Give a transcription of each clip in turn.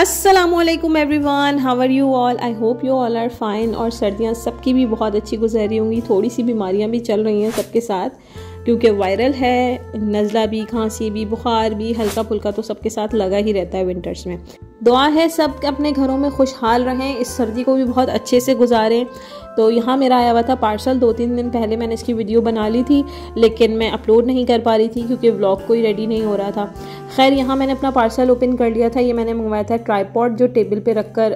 अस्सलामुअलैकुम everyone, how are you all. I hope you all are fine. और सर्दियाँ सबकी भी बहुत अच्छी गुजर रही होंगी। थोड़ी सी बीमारियाँ भी चल रही हैं सबके साथ, क्योंकि वायरल है, नज़ला भी, खांसी भी, बुखार भी, हल्का फुल्का तो सबके साथ लगा ही रहता है विंटर्स में। दुआ है सब अपने घरों में खुशहाल रहें, इस सर्दी को भी बहुत अच्छे से गुजारें। तो यहाँ मेरा आया हुआ था पार्सल, 2-3 दिन पहले मैंने इसकी वीडियो बना ली थी, लेकिन मैं अपलोड नहीं कर पा रही थी क्योंकि व्लॉग कोई रेडी नहीं हो रहा था। खैर, यहाँ मैंने अपना पार्सल ओपन कर लिया था। ये मैंने मंगवाया था ट्राईपॉड, जो टेबल पे रखकर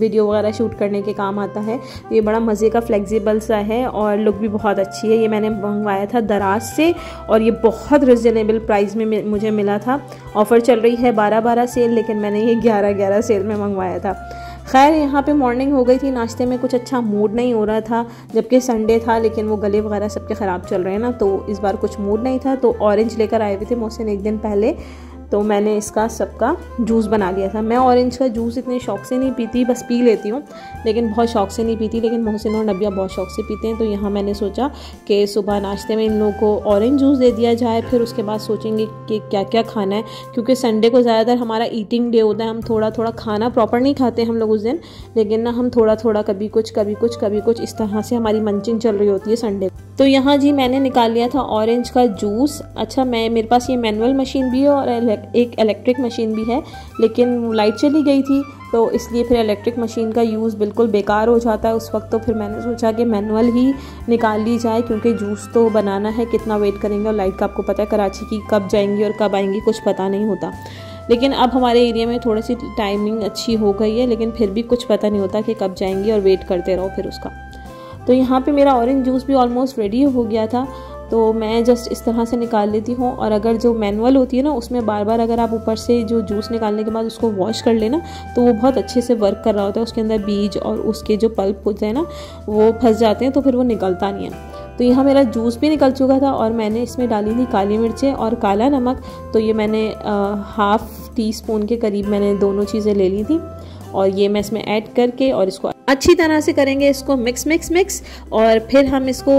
वीडियो वगैरह शूट करने के काम आता है। ये बड़ा मज़े का फ्लेक्सिबल सा है और लुक भी बहुत अच्छी है। ये मैंने मंगवाया था दराज से और ये बहुत रिजनेबल प्राइस में मुझे मिला था। ऑफ़र चल रही है 12-12 सेल, लेकिन मैंने ये 11-11 सेल में मंगवाया था। खैर, यहाँ पे मॉर्निंग हो गई थी, नाश्ते में कुछ अच्छा मूड नहीं हो रहा था, जबकि संडे था, लेकिन वो गले वगैरह सबके ख़राब चल रहे हैं ना, तो इस बार कुछ मूड नहीं था। तो ऑरेंज लेकर आए हुए थे मोहसिन एक दिन पहले, तो मैंने इसका सबका जूस बना लिया था। मैं ऑरेंज का जूस इतने शौक़ से नहीं पीती, बस पी लेती हूँ, लेकिन बहुत शौक़ से नहीं पीती, लेकिन मोहसिन और नबिया बहुत शौक़ से पीते हैं। तो यहाँ मैंने सोचा कि सुबह नाश्ते में इन लोगों को ऑरेंज जूस दे दिया जाए, फिर उसके बाद सोचेंगे कि क्या क्या खाना है, क्योंकि संडे को ज़्यादातर हमारा ईटिंग डे होता है। हम थोड़ा थोड़ा खाना प्रॉपर नहीं खाते हम लोग उस दिन, लेकिन ना हम थोड़ा थोड़ा कभी कुछ कभी कुछ कभी कुछ, इस तरह से हमारी मंचिंग चल रही होती है संडे। तो यहाँ जी मैंने निकाल लिया था ऑरेंज का जूस। अच्छा, मेरे पास ये मैनुअल मशीन भी है और एक इलेक्ट्रिक मशीन भी है, लेकिन लाइट चली गई थी, तो इसलिए फिर इलेक्ट्रिक मशीन का यूज़ बिल्कुल बेकार हो जाता है उस वक्त। तो फिर मैंने सोचा कि मैनुअल ही निकाल ली जाए, क्योंकि जूस तो बनाना है, कितना वेट करेंगे, और लाइट का आपको पता है कराची की कब जाएंगी और कब आएंगी कुछ पता नहीं होता। लेकिन अब हमारे एरिया में थोड़ी सी टाइमिंग अच्छी हो गई है, लेकिन फिर भी कुछ पता नहीं होता कि कब जाएंगी और वेट करते रहो फिर उसका। तो यहाँ पे मेरा ऑरेंज जूस भी ऑलमोस्ट रेडी हो गया था, तो मैं जस्ट इस तरह से निकाल लेती हूँ। और अगर जो मैनुअल होती है ना, उसमें बार बार अगर आप ऊपर से जो जूस निकालने के बाद उसको वॉश कर लेना, तो वो बहुत अच्छे से वर्क कर रहा होता है, उसके अंदर बीज और उसके जो पल्प होते हैं ना, वो फंस जाते हैं, तो फिर वो निकलता नहीं है। तो यहाँ मेरा जूस भी निकल चुका था और मैंने इसमें डाली थी काली मिर्चें और काला नमक। तो ये मैंने 1/2 टीस्पून के करीब मैंने दोनों चीज़ें ले ली थी, और ये मैं इसमें ऐड करके और इसको अच्छी तरह से करेंगे, इसको मिक्स मिक्स मिक्स, और फिर हम इसको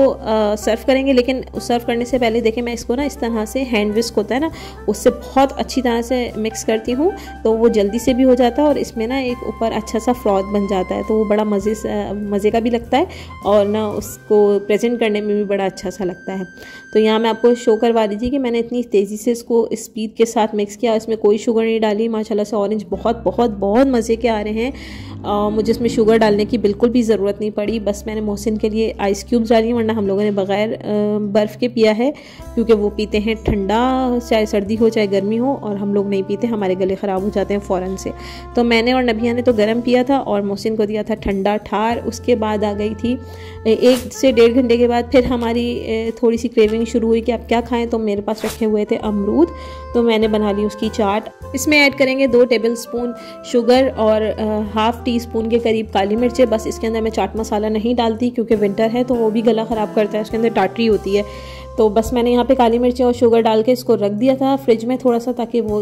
सर्व करेंगे। लेकिन सर्व करने से पहले देखें, मैं इसको ना इस तरह से हैंड विस्क होता है ना, उससे बहुत अच्छी तरह से मिक्स करती हूँ, तो वो जल्दी से भी हो जाता है और इसमें ना एक ऊपर अच्छा सा फ्रॉथ बन जाता है, तो वो बड़ा मज़े का भी लगता है और ना उसको प्रेजेंट करने में भी बड़ा अच्छा सा लगता है। तो यहाँ मैं आपको शो करवा दीजिए कि मैंने इतनी तेज़ी से इसको स्पीड के साथ मिक्स किया, इसमें कोई शुगर नहीं डाली। माशाल्लाह से ऑरेंज बहुत बहुत बहुत मज़े के आ रहे हैं। मुझे इसमें शुगर डालने की बिल्कुल भी ज़रूरत नहीं पड़ी। बस मैंने मोहसिन के लिए आइस क्यूब्स डाली, वरना हम लोगों ने बग़ैर बर्फ़ के पिया है, क्योंकि वो पीते हैं ठंडा, चाहे सर्दी हो चाहे गर्मी हो, और हम लोग नहीं पीते, हमारे गले ख़राब हो जाते हैं फ़ौरन से। तो मैंने और नबिया ने तो गर्म पिया था और मोहसिन को दिया था ठंडा ठार। उसके बाद आ गई थी 1 से 1.5 घंटे के बाद फिर हमारी थोड़ी सी क्रेविंग शुरू हुई कि आप क्या खाएँ। तो मेरे पास रखे हुए थे अमरूद, तो मैंने बना ली उसकी चाट। इसमें ऐड करेंगे 2 टेबल स्पून शुगर और 1/2 टीस्पून के करीब काली मिर्चें। बस इसके अंदर मैं चाट मसाला नहीं डालती, क्योंकि विंटर है तो वो भी गला ख़राब करता है, उसके अंदर टाटरी होती है। तो बस मैंने यहाँ पे काली मिर्चें और शुगर डाल के इसको रख दिया था फ्रिज में थोड़ा सा, ताकि वो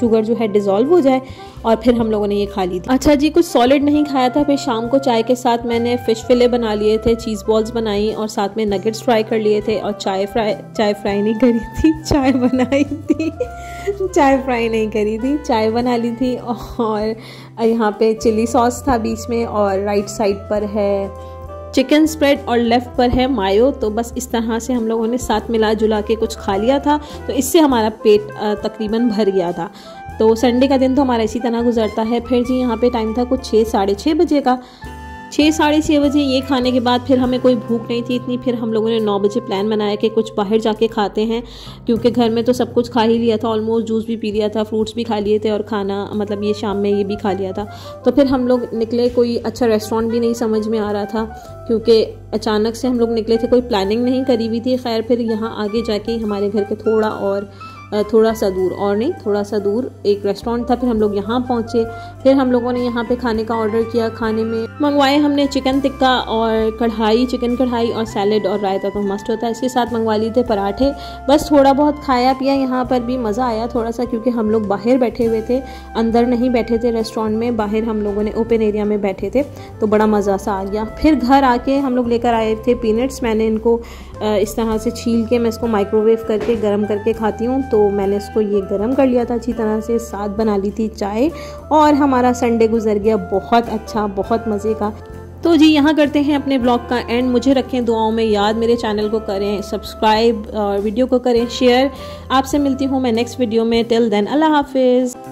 शुगर जो है डिज़ोल्व हो जाए, और फिर हम लोगों ने ये खा ली थी। अच्छा जी, कुछ सॉलिड नहीं खाया था। फिर शाम को चाय के साथ मैंने फ़िश फिले बना लिए थे, चीज़ बॉल्स बनाई, और साथ में नगेट्स फ्राई कर लिए थे, और चाय फ्राई नहीं करी थी, चाय बनाई थी चाय फ्राई नहीं करी थी, चाय बना ली थी। और यहाँ पे चिली सॉस था बीच में, और राइट साइड पर है चिकन स्प्रेड और लेफ़्ट पर है मायो। तो बस इस तरह से हम लोगों ने साथ मिला जुला के कुछ खा लिया था, तो इससे हमारा पेट तकरीबन भर गया था। तो संडे का दिन तो हमारा इसी तरह गुजरता है। फिर जी यहाँ पे टाइम था कुछ 6-6:30 बजे का, 6-6:30 बजे ये खाने के बाद फिर हमें कोई भूख नहीं थी इतनी। फिर हम लोगों ने 9 बजे प्लान बनाया कि कुछ बाहर जाके खाते हैं, क्योंकि घर में तो सब कुछ खा ही लिया था ऑलमोस्ट, जूस भी पी लिया था, फ्रूट्स भी खा लिए थे, और खाना मतलब ये शाम में ये भी खा लिया था। तो फिर हम लोग निकले, कोई अच्छा रेस्टोरेंट भी नहीं समझ में आ रहा था, क्योंकि अचानक से हम लोग निकले थे, कोई प्लानिंग नहीं करी हुई थी। खैर, फिर यहाँ आगे जाके हमारे घर के थोड़ा सा दूर एक रेस्टोरेंट था, फिर हम लोग यहाँ पहुँचे। फिर हम लोगों ने यहाँ पे खाने का ऑर्डर किया। खाने में मंगवाए हमने चिकन टिक्का और कढ़ाई, चिकन कढ़ाई और सैलेड और रायता तो मस्त होता है, इसके साथ मंगवा लिए थे पराठे। बस थोड़ा बहुत खाया पिया, यहाँ पर भी मज़ा आया थोड़ा सा, क्योंकि हम लोग बाहर बैठे हुए थे, अंदर नहीं बैठे थे रेस्टोरेंट में, बाहर हम लोगों ने ओपन एरिया में बैठे थे, तो बड़ा मज़ा सा आ गया। फिर घर आके हम लोग लेकर आए थे पीनट्स, मैंने इनको इस तरह से छील के मैं इसको माइक्रोवेव करके गर्म करके खाती हूँ, तो मैंने इसको ये गर्म कर लिया था अच्छी तरह से, साथ बना ली थी चाय और हमारा संडे गुजर गया बहुत अच्छा, बहुत मज़े का। तो जी यहाँ करते हैं अपने ब्लॉग का एंड। मुझे रखें दुआओं में याद, मेरे चैनल को करें सब्सक्राइब और वीडियो को करें शेयर। आपसे मिलती हूँ मैं नेक्स्ट वीडियो में। टिल देन अल्लाह हाफिज़।